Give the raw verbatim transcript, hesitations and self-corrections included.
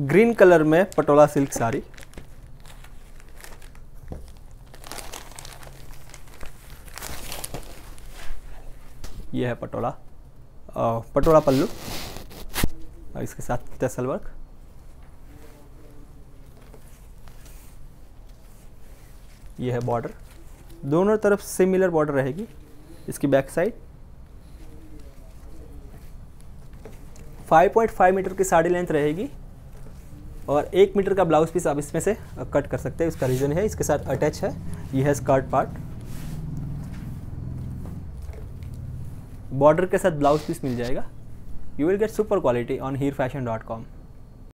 Green colour में Patola silk sari. यह है पटोला पटोला पल्लू और इसके साथ टसल वर्क। यह है बॉर्डर, दोनों तरफ सिमिलर बॉर्डर रहेगी। इसकी back side five point five meter की साड़ी लेंथ रहेगी और एक मीटर का ब्लाउज पीस आप इसमें से कट कर सकते हैं। इसका रीजन है इसके साथ अटैच है। यह है स्कर्ट पार्ट, बॉर्डर के साथ ब्लाउज पीस मिल जाएगा। You will get super quality on Heer fashion dot com.